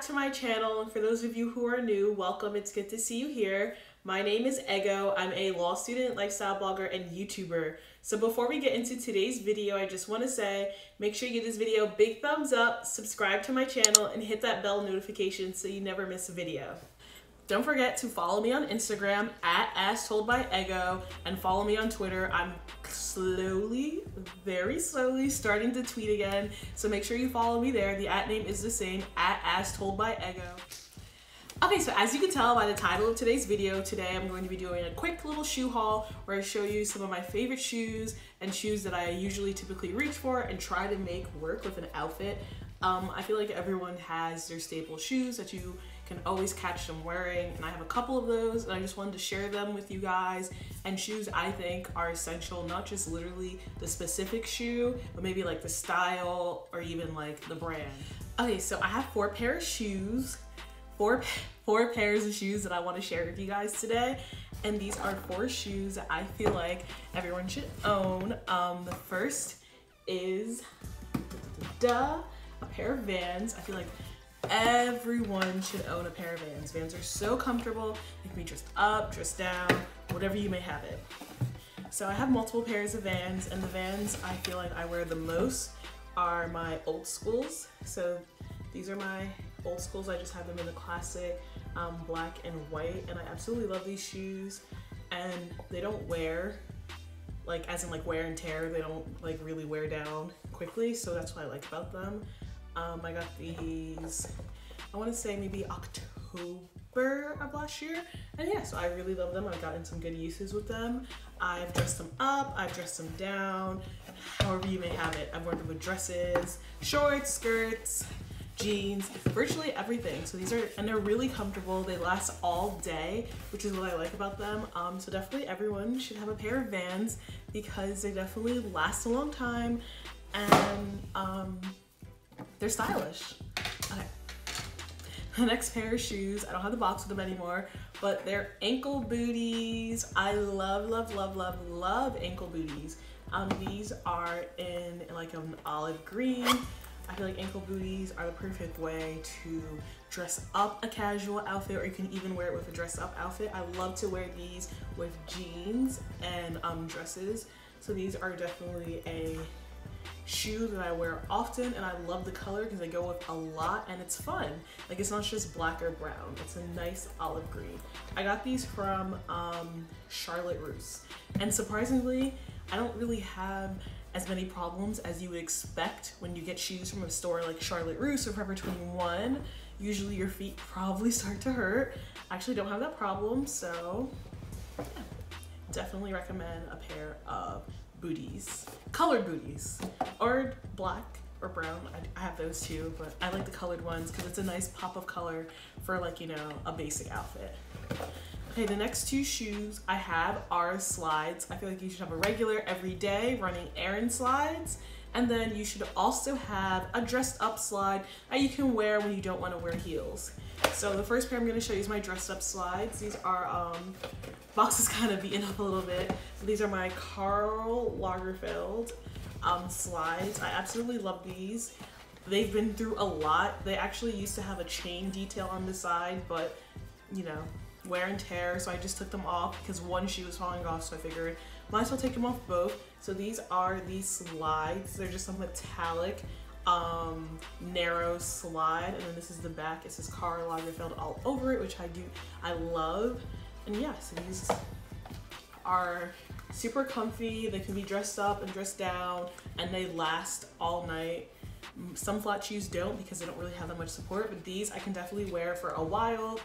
back to my channel, and for those of you who are new, welcome. It's good to see you here. My name is Ego. I'm a law student, lifestyle blogger, and YouTuber. So before we get into today's video, I just want to say, make sure you give this video a big thumbs up, subscribe to my channel, and hit that bell notification so you never miss a video. Don't forget to follow me on Instagram at AsToldByEgo, and follow me on Twitter. I'm slowly, very slowly starting to tweet again, so make sure you follow me there. The at name is the same, at AsToldByEgo. Okay, so as you can tell by the title of today's video, today I'm going to be doing a quick little shoe haul where I show you some of my favorite shoes and shoes that I typically reach for and try to make work with an outfit. I feel like everyone has their staple shoes that you can always catch them wearing, and I have a couple of those, and I just wanted to share them with you guys, and shoes I think are essential, not just literally the specific shoe, but maybe like the style or even like the brand. Okay, so I have four pair of shoes. Four pairs of shoes that I want to share with you guys today, and these are four shoes that I feel like everyone should own. The first is a pair of Vans. I feel like everyone should own a pair of Vans. Vans are so comfortable. They can be dressed up, dressed down, whatever you may have it. So I have multiple pairs of Vans, and the Vans I feel like I wear the most are my old schools. So these are my old schools. I just have them in the classic black and white, and I absolutely love these shoes, and they don't wear, like as in like wear and tear, they don't like really wear down quickly, so that's what I like about them. I got these, I want to say maybe October of last year, and yeah, so I really love them. I've gotten some good uses with them. I've dressed them up, I've dressed them down, however you may have it. I've worn them with dresses, shorts, skirts, jeans, virtually everything. So these are, and they're really comfortable. They last all day, which is what I like about them. So definitely everyone should have a pair of Vans because they definitely last a long time, and they're stylish. Okay. The next pair of shoes, I don't have the box with them anymore, but they're ankle booties. I love, love, love, love, love ankle booties. These are in like an olive green. I feel like ankle booties are the perfect way to dress up a casual outfit, or you can even wear it with a dress up outfit. I love to wear these with jeans and dresses. So these are definitely a shoe that I wear often, and I love the color because I go with a lot, and it's fun. Like it's not just black or brown, it's a nice olive green. I got these from Charlotte Russe, and surprisingly, I don't really have as many problems as you would expect when you get shoes from a store like Charlotte Russe or Forever 21. Usually your feet probably start to hurt. I actually don't have that problem, so yeah. Definitely recommend a pair of booties. Colored booties, or black or brown. I have those too, but I like the colored ones because it's a nice pop of color for, like, you know, a basic outfit. Okay, the next two shoes I have are slides. I feel like you should have a regular, everyday, running errand slides. And then you should also have a dressed up slide that you can wear when you don't want to wear heels. So the first pair I'm going to show you is my dressed up slides. These are, box is kind of beaten up a little bit. These are my Karl Lagerfeld slides. I absolutely love these. They've been through a lot. They actually used to have a chain detail on the side, but, you know, wear and tear, so I just took them off because one shoe was falling off, so I figured might as well take them off both. So these are these slides. They're just a metallic narrow slide, and then this is the back. It says Karl Lagerfeld all over it, which I love. And yeah, so these are super comfy. They can be dressed up and dressed down, and they last all night. Some flat shoes don't because they don't really have that much support, but these I can definitely wear for a while.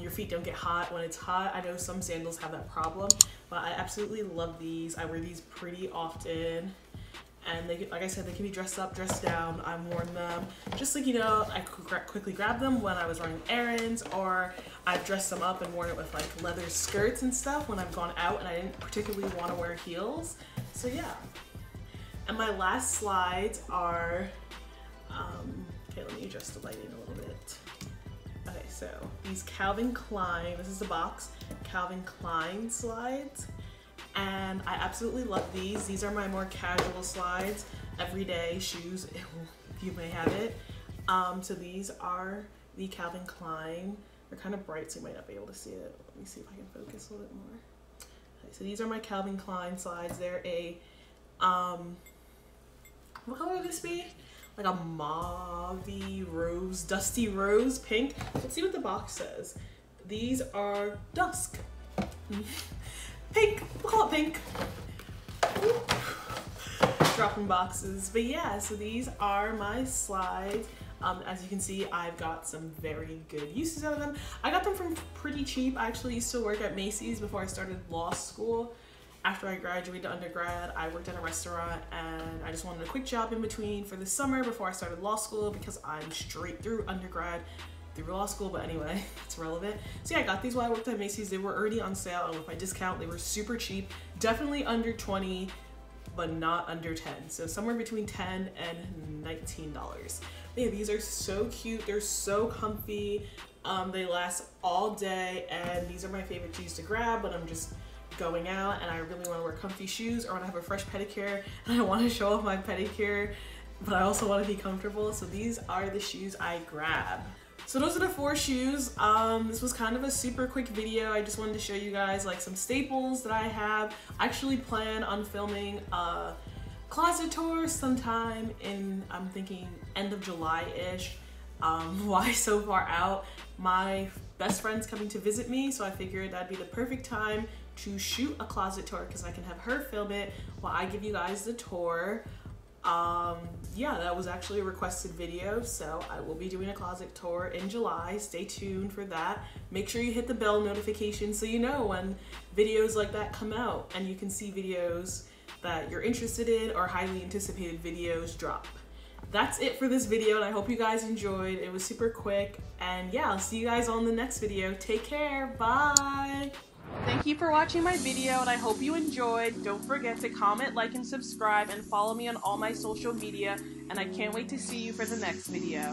Your feet don't get hot when it's hot. I know some sandals have that problem, but I absolutely love these. I wear these pretty often, and they, like I said, they can be dressed up, dressed down. I've worn them just, like, you know, I quickly grabbed them when I was running errands, or I've dressed them up and worn it with like leather skirts and stuff when I've gone out and I didn't particularly want to wear heels. So yeah. And my last slides are, okay, let me adjust the lighting a little bit. Okay, so these Calvin Klein, this is the box, Calvin Klein slides, and I absolutely love these. These are my more casual slides, everyday shoes, if you may have it. So these are the Calvin Klein. They're kind of bright, so you might not be able to see it. Let me see if I can focus a little bit more. Okay, so these are my Calvin Klein slides. They're a, what color would this be? Like a mauve-y rose, dusty rose pink. Let's see what the box says. These are dusk. Pink, we'll call it pink. Oop. Dropping boxes. But yeah, so these are my slides. As you can see, I've got some very good uses out of them. I got them from pretty cheap. I actually used to work at Macy's before I started law school. After I graduated undergrad, I worked at a restaurant and I just wanted a quick job in between for the summer before I started law school, because I'm straight through undergrad through law school, but anyway, it's relevant. So yeah, I got these while I worked at Macy's. They were already on sale, and with my discount, they were super cheap. Definitely under 20, but not under 10. So somewhere between 10 and $19. But yeah, these are so cute. They're so comfy. They last all day, and these are my favorite shoes to grab when I'm just going out and I really want to wear comfy shoes, or when I have a fresh pedicure and I want to show off my pedicure, but I also want to be comfortable. So these are the shoes I grab. So those are the 4 shoes. This was kind of a super quick video. I just wanted to show you guys like some staples that I have. I actually plan on filming a closet tour sometime in, I'm thinking, end of July-ish. Why so far out? My best friend's coming to visit me, so I figured that'd be the perfect time to shoot a closet tour, because I can have her film it while I give you guys the tour. Yeah, that was actually a requested video, so I will be doing a closet tour in July. Stay tuned for that. Make sure you hit the bell notification so you know when videos like that come out, and you can see videos that you're interested in or highly anticipated videos drop. That's it for this video, and I hope you guys enjoyed. It was super quick, and yeah, I'll see you guys on the next video. Take care, bye! Thank you for watching my video, and I hope you enjoyed. Don't forget to comment, like, and subscribe, and follow me on all my social media, and I can't wait to see you for the next video.